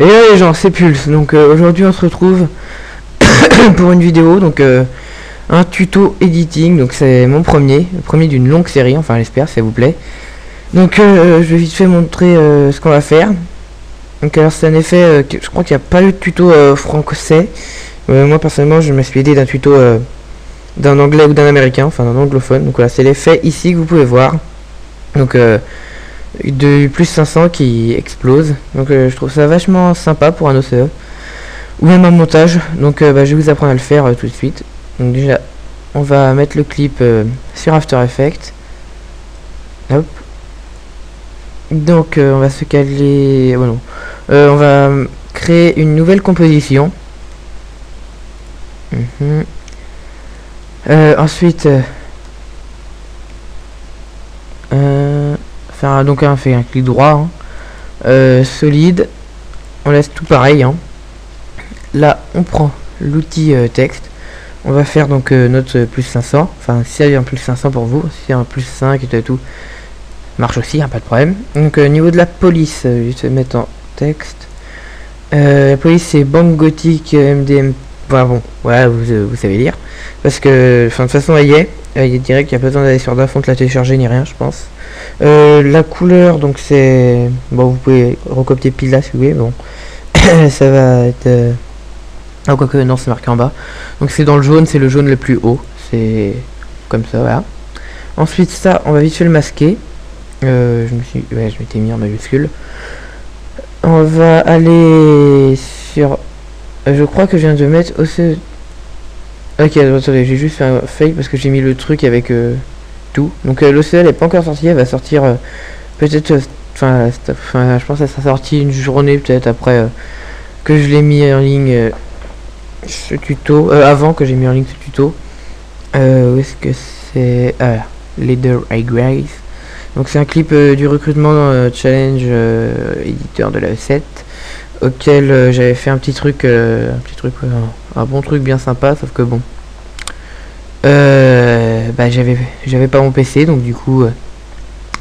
Et là les gens, c'est Pulse. Donc aujourd'hui on se retrouve pour une vidéo, donc un tuto editing. Donc c'est mon premier d'une longue série, enfin j'espère, si ça vous plaît. Donc je vais vite fait montrer ce qu'on va faire. Donc alors c'est un effet, je crois qu'il n'y a pas eu de tuto français. Moi personnellement je me suis aidé d'un tuto d'un anglais ou d'un américain, enfin d'un anglophone. Donc voilà, c'est l'effet ici que vous pouvez voir. Donc de plus 500 qui explose. Donc je trouve ça vachement sympa pour un OCE ou même un montage. Donc je vais vous apprendre à le faire tout de suite. Donc déjà on va mettre le clip sur After Effects. Hop. Donc on va se caler, oh, non. On va créer une nouvelle composition. Ensuite donc on fait un clic droit, solide, on laisse tout pareil, Là on prend l'outil texte, on va faire donc notre plus 500, enfin si il y a un plus 500 pour vous, si il y a un plus 5 et tout, marche aussi, pas de problème. Donc niveau de la police, juste mettre en texte, la police c'est banque gothique MDM, enfin bon, voilà, vous savez lire, parce que enfin de toute façon elle y est. Il est direct, il n'y a pas besoin d'aller sur Dafont, la télécharger ni rien, je pense. La couleur, donc c'est bon, vous pouvez recopier pile là si vous voulez. Bon, ça va être ah, quoique non, c'est marqué en bas. Donc c'est dans le jaune, c'est le jaune le plus haut, c'est comme ça, voilà. Ensuite, ça on va vite fait le masquer. Je m'étais mis en majuscule. On va aller sur. Je crois que je viens de mettre OCE. Ok, attendez, j'ai juste fait un fake parce que j'ai mis le truc avec tout. Donc l'OCE n'est pas encore sortie, elle va sortir peut-être, enfin je pense qu'elle sera sortie une journée peut-être après que je l'ai mis en ligne ce tuto, avant que j'ai mis en ligne ce tuto. Où est-ce que c'est, Leader I Grace. Donc c'est un clip du recrutement challenge éditeur de la E7. Auquel j'avais fait un bon truc bien sympa, sauf que bon j'avais pas mon PC, donc du coup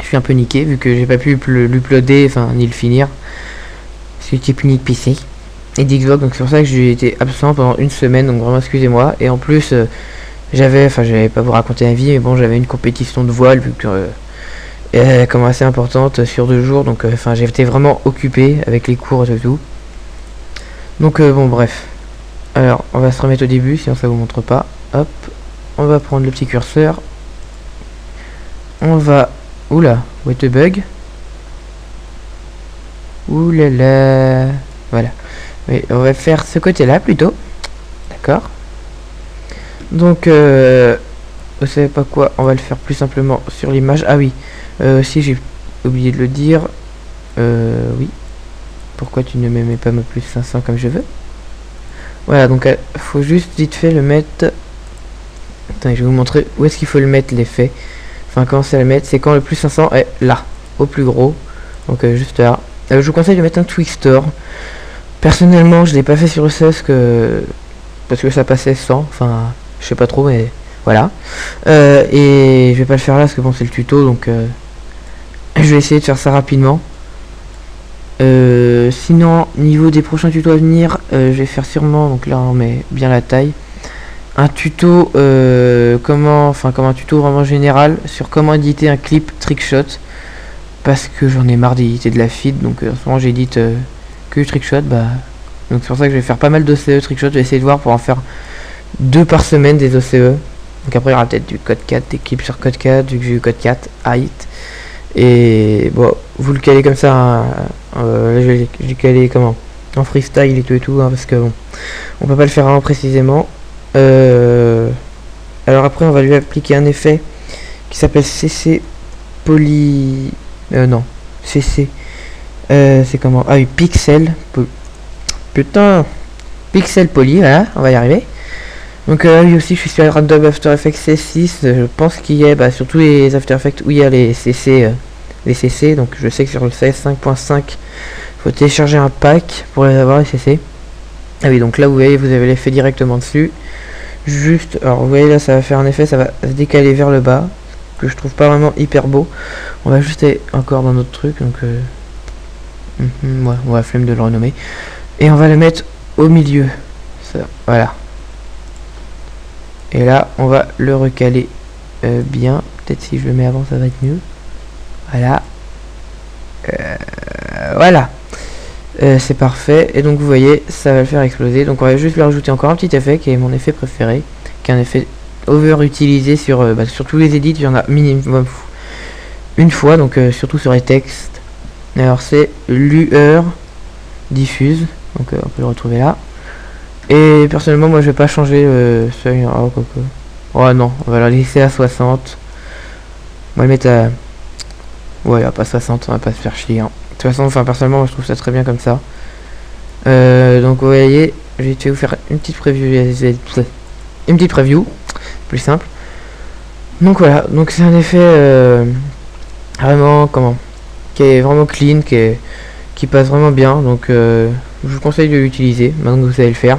je suis un peu niqué vu que j'ai pas pu l'uploader, enfin ni le finir, parce que j'ai plus ni de PC et d'Xbox, donc c'est pour ça que j'ai été absent pendant une semaine, donc vraiment excusez-moi. Et en plus j'avais pas vous raconter la vie, mais bon j'avais une compétition de voile vu que comme assez importante sur 2 jours, donc enfin j'étais vraiment occupé avec les cours et tout, donc bon bref. Alors on va se remettre au début, sinon ça vous montre pas. Hop, on va prendre le petit curseur, on va, oula, what a bug, oulala, voilà, mais on va faire ce côté là plutôt, d'accord. Donc vous savez pas quoi, on va le faire plus simplement sur l'image. Ah oui, si j'ai oublié de le dire, oui, pourquoi tu ne m'aimais pas ma plus 500 comme je veux. Voilà, donc faut juste vite fait le mettre. Attends, je vais vous montrer où est-ce qu'il faut le mettre l'effet, enfin comment c'est à le mettre, c'est quand le plus 500 est là, au plus gros, donc juste là. Je vous conseille de mettre un Twixtor, personnellement je l'ai pas fait sur le CS que parce que ça passait sans, enfin je sais pas trop, mais voilà, et je vais pas le faire là parce que bon c'est le tuto, donc je vais essayer de faire ça rapidement. Sinon niveau des prochains tutos à venir, je vais faire sûrement, donc là on met bien la taille, un tuto comme un tuto vraiment général sur comment éditer un clip trickshot, parce que j'en ai marre d'éditer de la feed, donc en ce moment j'édite que trickshot, donc c'est pour ça que je vais faire pas mal d'OCE trickshot, je vais essayer de voir pour en faire 2 par semaine des OCE. Donc après il y aura peut-être du code 4, des clips sur code 4, vu que j'ai eu code 4, height. Et bon, vous le calez comme ça, là je l'ai calé comment, en freestyle et tout, parce que bon, on peut pas le faire précisément. Alors après on va lui appliquer un effet qui s'appelle CC Poly... non, CC... c'est comment, ah oui, Pixel... Putain, Pixel Poly, voilà, on va y arriver. Donc lui aussi je suis sur Adobe After Effects C6, je pense qu'il y a sur tous les After Effects où il y a les CC, donc je sais que sur le CS5.5 faut télécharger un pack pour les avoir, les CC. Ah oui, donc là vous voyez, vous avez l'effet directement dessus, juste, alors vous voyez là ça va faire un effet, ça va se décaler vers le bas, que je trouve pas vraiment hyper beau. On va juste aller encore dans notre truc, donc Ouais, on va flemme de le renommer. Et on va le mettre au milieu. Ça, voilà. Et là, on va le recaler bien. Peut-être si je le mets avant, ça va être mieux. Voilà. Voilà. C'est parfait. Et donc, vous voyez, ça va le faire exploser. Donc, on va juste lui rajouter encore un petit effet qui est mon effet préféré. Qui est un effet over-utilisé sur, sur tous les edits. Il y en a minimum une fois. Donc, surtout sur les textes. Alors, c'est lueur diffuse. Donc, on peut le retrouver là. Et personnellement, moi, je vais pas changer ça. Oh non, on va la laisser à 60. On va le mettre à... Ouais, à pas 60, on va pas se faire chier. Hein. De toute façon, enfin, personnellement, moi, je trouve ça très bien comme ça. Donc, vous voyez, je vais vous faire une petite preview. Plus simple. Donc, voilà. Donc, c'est un effet vraiment, qui est vraiment clean, qui passe vraiment bien. Donc, je vous conseille de l'utiliser maintenant que vous savez le faire.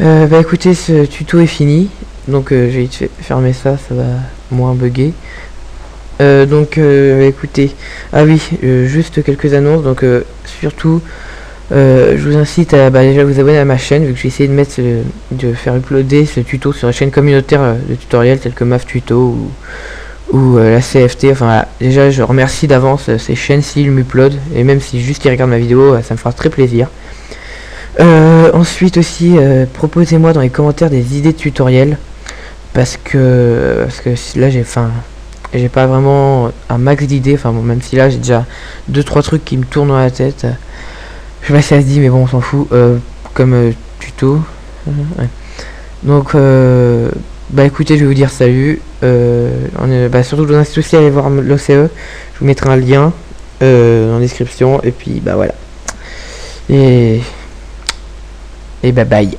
Bah écoutez, ce tuto est fini, donc j'ai vite fait fermer ça, ça va moins bugger. Donc écoutez, ah oui, juste quelques annonces. Donc surtout je vous incite à déjà vous abonner à ma chaîne, vu que j'ai essayé de mettre de faire uploader ce tuto sur la chaîne communautaire de tutoriels tels que MAF Tuto ou la CFT, enfin là, déjà je remercie d'avance ces chaînes s'ils m'uploadent, et même si juste ils regardent ma vidéo, ça me fera très plaisir. Ensuite aussi, proposez-moi dans les commentaires des idées de tutoriels, parce que là j'ai pas vraiment un max d'idées, enfin bon, même si là j'ai déjà 2-3 trucs qui me tournent dans la tête, je sais pas si ça se dit mais bon on s'en fout, comme tuto, ouais. Donc bah écoutez, je vais vous dire salut, surtout je vous incite aussi à aller voir l'OCE, je vous mettrai un lien en description, et puis bah voilà, et bye bye.